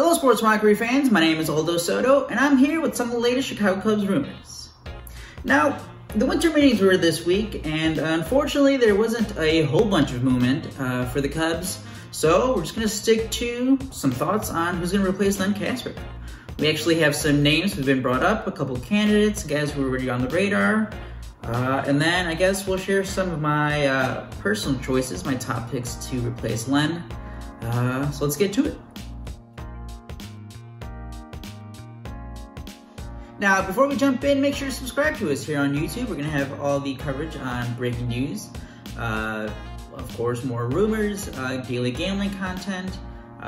Hello, Sports Mockery fans. My name is Aldo Soto, and I'm here with some of the latest Chicago Cubs rumors. Now, the winter meetings were this week, and unfortunately, there wasn't a whole bunch of movement for the Cubs, so we're just going to stick to some thoughts on who's going to replace Len Kasper. We actually have some names who've been brought up, a couple of candidates, guys who were already on the radar, and then I guess we'll share some of my personal choices, my top picks to replace Len. So let's get to it. Now, before we jump in, make sure to subscribe to us here on YouTube. We're going to have all the coverage on breaking news. Of course, more rumors, daily gambling content,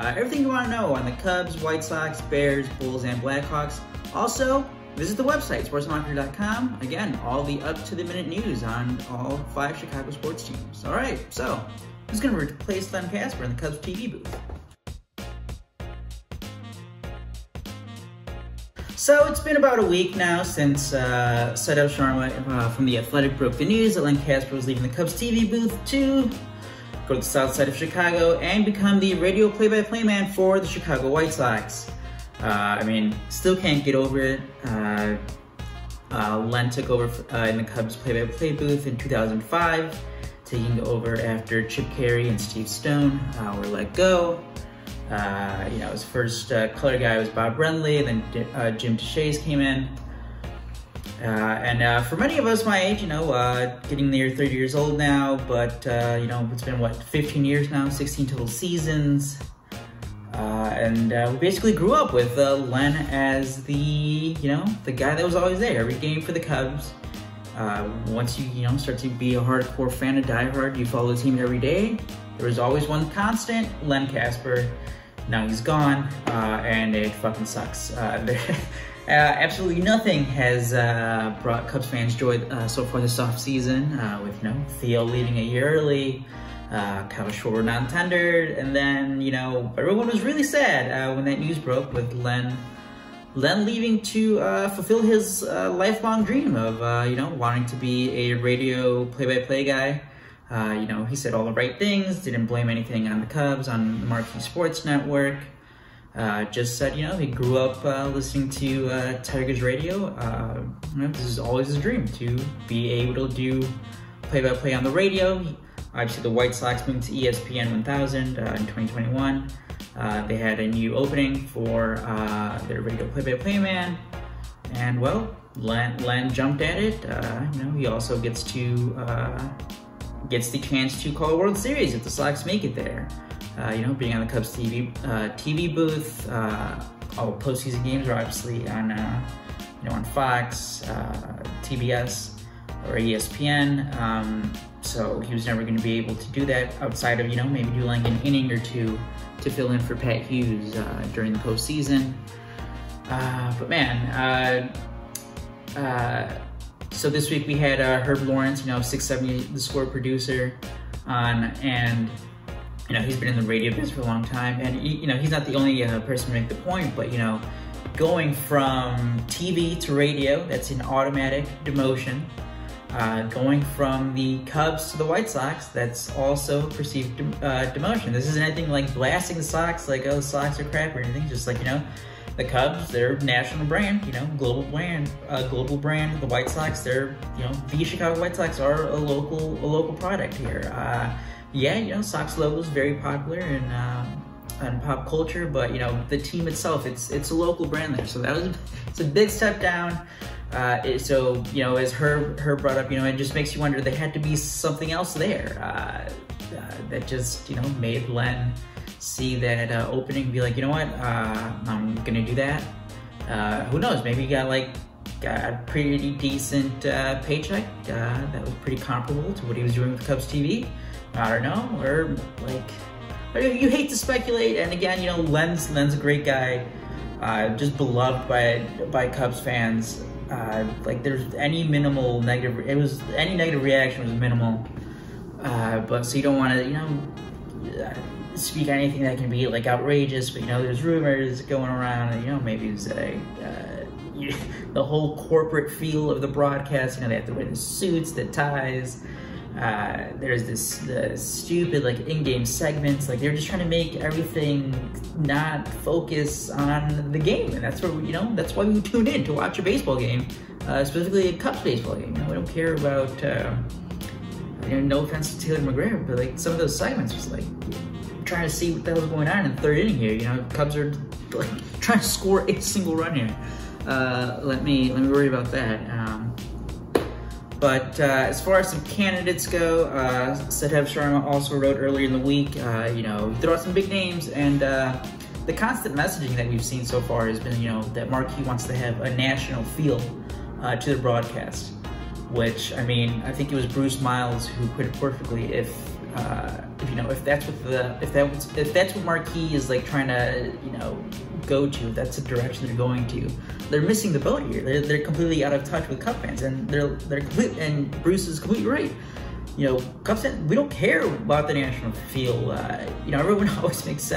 everything you want to know on the Cubs, White Sox, Bears, Bulls, and Blackhawks. Also, visit the website, sportsmockery.com. Again, all the up-to-the-minute news on all 5 Chicago sports teams. All right, so who's going to replace Len Kasper in the Cubs TV booth? So it's been about a week now since Sedef Sharma from The Athletic broke the news that Len Kasper was leaving the Cubs TV booth to go to the south side of Chicago and become the radio play-by-play man for the Chicago White Sox. I mean, still can't get over it. Len took over in the Cubs play-by-play booth in 2005, taking over after Chip Carey and Steve Stone were let go. You know, his first color guy was Bob Renly, and then Jim Deshaies came in. For many of us my age, you know, getting near 30 years old now, but, you know, it's been, what, 15 years now, 16 total seasons. We basically grew up with Len as the, you know, the guy that was always there, every game for the Cubs. Once you, you know, start to be a hardcore fan, a diehard, you follow the team every day. There was always one constant, Len Kasper. Now he's gone, and it fucking sucks. Absolutely nothing has brought Cubs fans joy so far this offseason, with, you know, Theo leaving a year early, Kyle Schwarber non-tendered, and then, you know, everyone was really sad when that news broke with Len leaving to fulfill his lifelong dream of, you know, wanting to be a radio play-by-play guy. You know, he said all the right things, didn't blame anything on the Cubs, on the Marquee Sports Network. Just said, you know, he grew up listening to Tigers radio. You know, this is always his dream, to be able to do play-by-play on the radio. Obviously, the White Sox moved to ESPN 1000 in 2021. They had a new opening for their radio play-by-play man. And, well, Len jumped at it. You know, he also gets to... gets the chance to call a World Series if the Sox make it there. You know, being on the Cubs TV booth, all postseason games are obviously on, you know, on Fox, TBS, or ESPN. So he was never going to be able to do that outside of, you know, maybe doing like an inning or two to fill in for Pat Hughes during the postseason. But man. So this week we had Herb Lawrence, you know, 670 The Score producer, on, and, you know, he's been in the radio business for a long time, and, you know, he's not the only person to make the point, but, you know, going from TV to radio, that's an automatic demotion. Going from the Cubs to the White Sox, that's also perceived demotion. This isn't anything like blasting the Sox, like, oh, the Sox are crap or anything, just like, you know, the Cubs, they're national brand, you know, global brand. The White Sox, they're, you know, the Chicago White Sox are a local product here. Yeah, you know, Sox logo is very popular in pop culture, but, you know, the team itself, it's a local brand there. So that was, it's a big step down. So, you know, as Herb brought up, you know, it just makes you wonder, there had to be something else there that just, you know, made Len see that opening and be like, you know what, I'm gonna do that. Who knows, maybe he got like a pretty decent paycheck that was pretty comparable to what he was doing with Cubs TV. I don't know, or like, you hate to speculate, and again, you know, Len's a great guy, just beloved by Cubs fans. Like, there's any minimal negative, any negative reaction was minimal, but so you don't wanna, you know, speak anything that can be like outrageous, but, you know, there's rumors going around, and, you know, maybe it's a the whole corporate feel of the broadcast, you know, they have to wear the suits, the ties, There's the stupid like in-game segments. Like they're just trying to make everything not focus on the game, and that's where we, you know, that's why we tune in to watch a baseball game, specifically a Cubs baseball game. You know, we don't care about. You know, no offense to Taylor McGregor, but like some of those segments was like trying to see what the hell was going on in the third inning here. You know, Cubs are like trying to score a single run here. Let me worry about that. As far as some candidates go, Sedef Sharma also wrote earlier in the week, you know, throw out some big names, and the constant messaging that we've seen so far has been, you know, that Marquee wants to have a national feel to their broadcast, which, I mean, I think it was Bruce Miles who put it perfectly. If you know, if that's what Marquee is like trying to, you know, go to, if that's the direction they're going to, they're missing the boat here. They're completely out of touch with Cub fans, and and Bruce is completely right. You know, Cub fans, we don't care about the national feel. You know, everyone always makes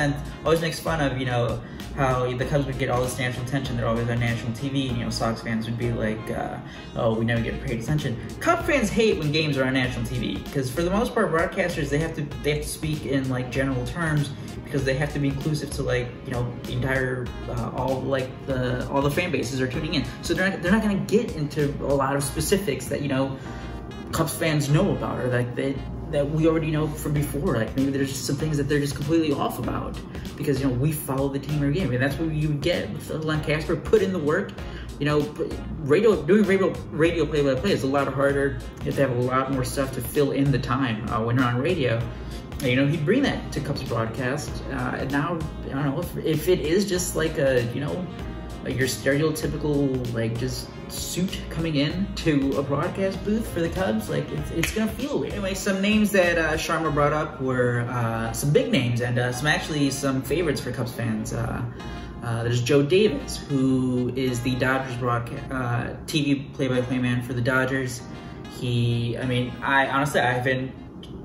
fun of, you know, how the Cubs would get all this national attention. They're always on national TV, and, you know, Sox fans would be like, oh, we never get paid attention. Cub fans hate when games are on national TV, because for the most part, broadcasters, they have to speak in, like, general terms, because they have to be inclusive to, like, you know, the entire, all the fan bases are tuning in. So they're not gonna get into a lot of specifics that, you know, Cubs fans know about, or like that we already know from before. Like maybe there's just some things that they're just completely off about, because, you know, we follow the team every game, and that's what you get. Len Kasper put in the work. You know, doing radio play-by-play is a lot harder. You have to have a lot more stuff to fill in the time when you're on radio. And, you know, he'd bring that to Cubs broadcast. And now I don't know if it is just like a, you know, your stereotypical like just suit coming in to a broadcast booth for the Cubs, like it's gonna feel weird. Anyway, some names that Sharma brought up were some big names, and some favorites for Cubs fans. There's Joe Davis, who is the Dodgers broadcast TV play-by-play man for the Dodgers. I honestly, I haven't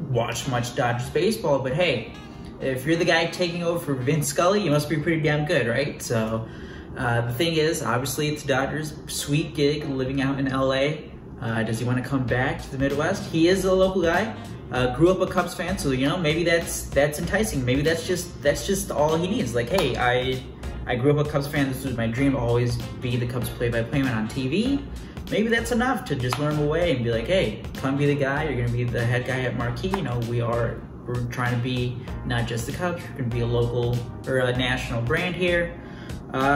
watched much Dodgers baseball, but hey, if you're the guy taking over for Vince Scully, you must be pretty damn good, right? So. The thing is, obviously, it's Dodgers. Sweet gig living out in LA. Does he want to come back to the Midwest? He is a local guy. Grew up a Cubs fan, so, you know, maybe that's enticing. Maybe that's just all he needs. Like, hey, I grew up a Cubs fan. This was my dream, always be the Cubs play-by-play man on TV. Maybe that's enough to just lure him away and be like, hey, come be the guy. You're gonna be the head guy at Marquee. You know, we're trying to be not just the Cubs. We're gonna be a local or a national brand here.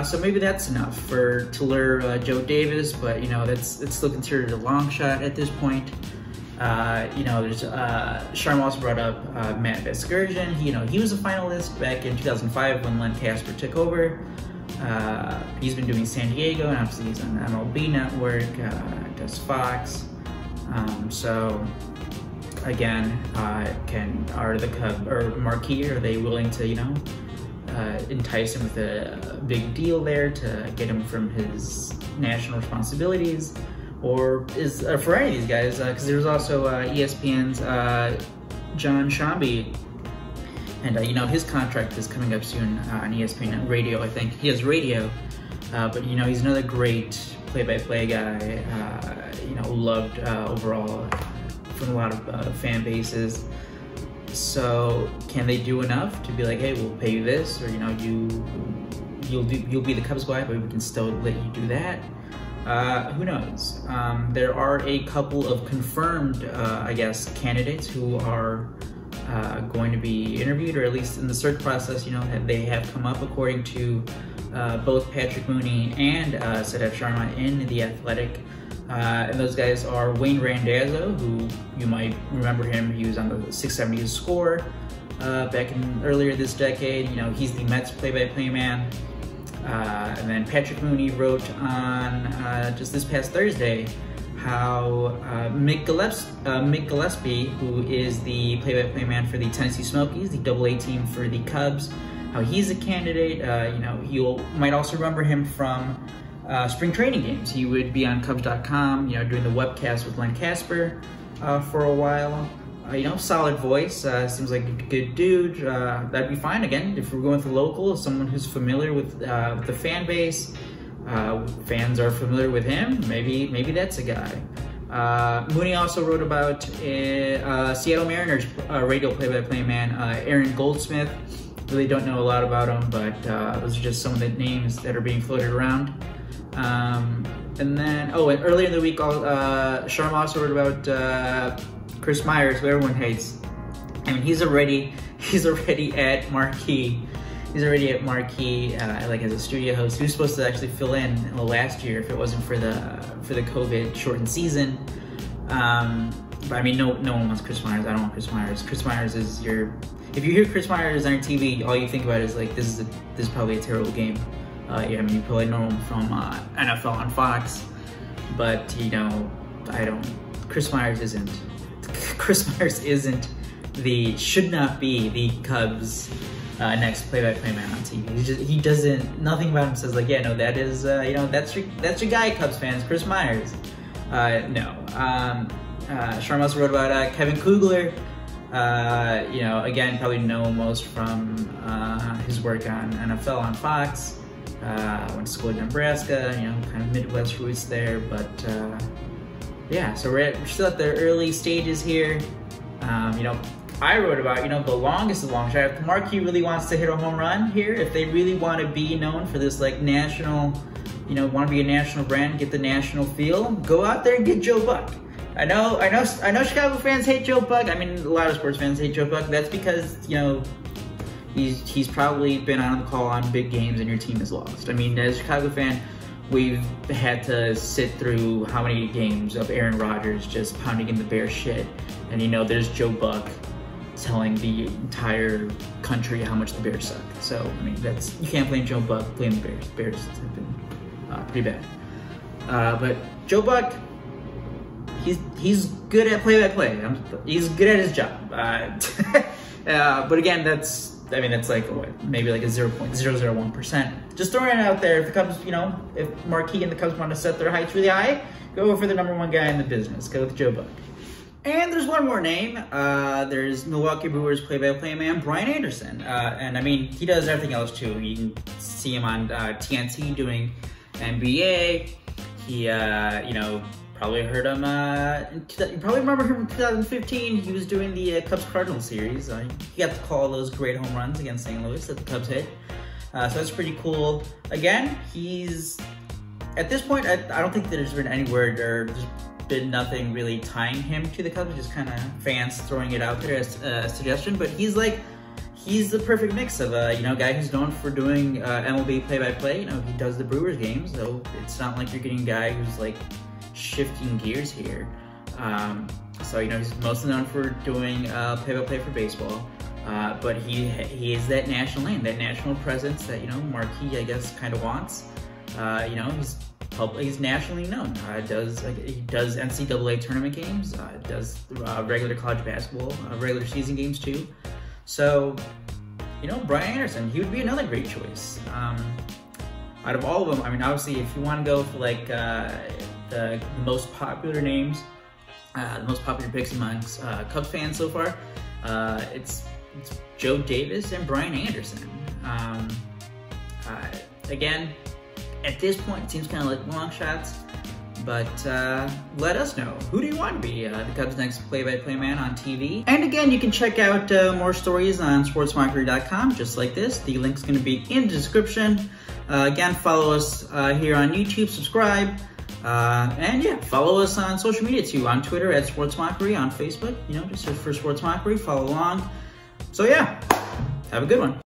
So maybe that's enough to lure Joe Davis, but, you know, it's still considered a long shot at this point. You know, there's Sharma also brought up Matt Vasgersian. You know, he was a finalist back in 2005 when Len Kasper took over. He's been doing San Diego, and obviously he's on the MLB Network, does Fox. So again, are the Cubs or Marquee, are they willing to, you know, entice him with a big deal there to get him from his national responsibilities? Or is a variety of these guys, because there was also ESPN's John Shambi, and you know, his contract is coming up soon on ESPN radio. I think he has radio, but, you know, he's another great play-by-play guy, you know, loved overall from a lot of fan bases. So can they do enough to be like, hey, we'll pay you this, or, you know, you'll be the Cubs guy, but we can still let you do that? Who knows? There are a couple of confirmed, I guess, candidates who are going to be interviewed, or at least in the search process. You know, they have come up, according to both Patrick Mooney and Sedef Sharma in The Athletic. And those guys are Wayne Randazzo, who you might remember him. He was on the 670 Score back in earlier this decade. You know, he's the Mets play-by-play man. And then Patrick Mooney wrote on just this past Thursday how Mick Gillespie, who is the play-by-play man for the Tennessee Smokies, the Double-A team for the Cubs, how he's a candidate. You know, you might also remember him from spring training games. He would be on Cubs.com, you know, doing the webcast with Len Kasper for a while. You know, solid voice, seems like a good dude. That'd be fine, again, if we're going with a local, someone who's familiar with the fan base. Fans are familiar with him. Maybe that's a guy. Mooney also wrote about Seattle Mariners radio play-by-play man, Aaron Goldsmith. Really don't know a lot about him, but those are just some of the names that are being floated around. And then, oh, and earlier in the week, Sharma also wrote about Chris Myers, who everyone hates. I mean, he's already at Marquee. He's already at Marquee, like as a studio host. He was supposed to actually fill in last year if it wasn't for the COVID shortened season. But I mean, no one wants Chris Myers. I don't want Chris Myers. Chris Myers is your. If you hear Chris Myers on your TV, all you think about is like this is probably a terrible game. Yeah, I mean, you probably know him from NFL on Fox, but you know, I don't. Chris Myers isn't. Chris Myers isn't the should not be the Cubs. Next play-by-play man on TV. He doesn't, nothing about him says like, yeah, no, that is, you know, that's your guy, Cubs fans, Chris Myers. No. Sharma also wrote about Kevin Kugler. You know, again, probably know most from his work on NFL on Fox. Went to school in Nebraska, you know, kind of Midwest roots there, but yeah, so we're still at the early stages here. You know, I wrote about, you know, the longest of long shot. If Marquee really wants to hit a home run here, if they really want to be known for this, like, national, you know, want to be a national brand, get the national feel, go out there and get Joe Buck. I know Chicago fans hate Joe Buck. I mean, a lot of sports fans hate Joe Buck. That's because, you know, he's probably been on the call on big games and your team has lost. I mean, as a Chicago fan, we've had to sit through how many games of Aaron Rodgers just pounding in the Bears shit. And, you know, there's Joe Buck telling the entire country how much the Bears suck. So, I mean, that's, you can't blame Joe Buck, blame the Bears. Bears have been pretty bad. But Joe Buck, he's good at play-by-play. He's good at his job. But again, that's, I mean, that's like, what, maybe like a 0.001%. Just throwing it out there. If the Cubs, you know, if Marquee and the Cubs want to set their heights really high, go for the #1 guy in the business. Go with Joe Buck. And there's one more name. There's Milwaukee Brewers play-by-play man Brian Anderson, and I mean he does everything else too. You can see him on TNT doing NBA. He, you know, probably heard him. You probably remember him in 2015. He was doing the Cubs Cardinals series. He got to call those great home runs against St. Louis that the Cubs hit. So that's pretty cool. Again, he's at this point. I don't think there's been any word or. Did nothing really tying him to the Cubs, just kind of fans throwing it out there as a suggestion. But he's like, he's the perfect mix of a, you know, guy who's known for doing MLB play-by-play. You know, he does the Brewers games, so it's not like you're getting a guy who's like shifting gears here. So, you know, he's mostly known for doing play-by-play for baseball. But he is that national name, that national presence that, you know, Marquee, I guess, kind of wants. You know, he's nationally known. He does NCAA tournament games, does regular college basketball, regular season games too. So, you know, Brian Anderson, he would be another great choice. Out of all of them, I mean, obviously, if you want to go for like the most popular names, the most popular picks amongst Cubs fans so far, it's Joe Davis and Brian Anderson. Again. At this point, it seems kind of like long shots, but let us know. Who do you want to be the Cubs' next play-by-play man on TV? And again, you can check out more stories on sportsmockery.com, just like this. The link's going to be in the description. Again, follow us here on YouTube, subscribe, and yeah, follow us on social media too, on Twitter at SportsMockery, on Facebook, you know, just search for SportsMockery, follow along. So yeah, have a good one.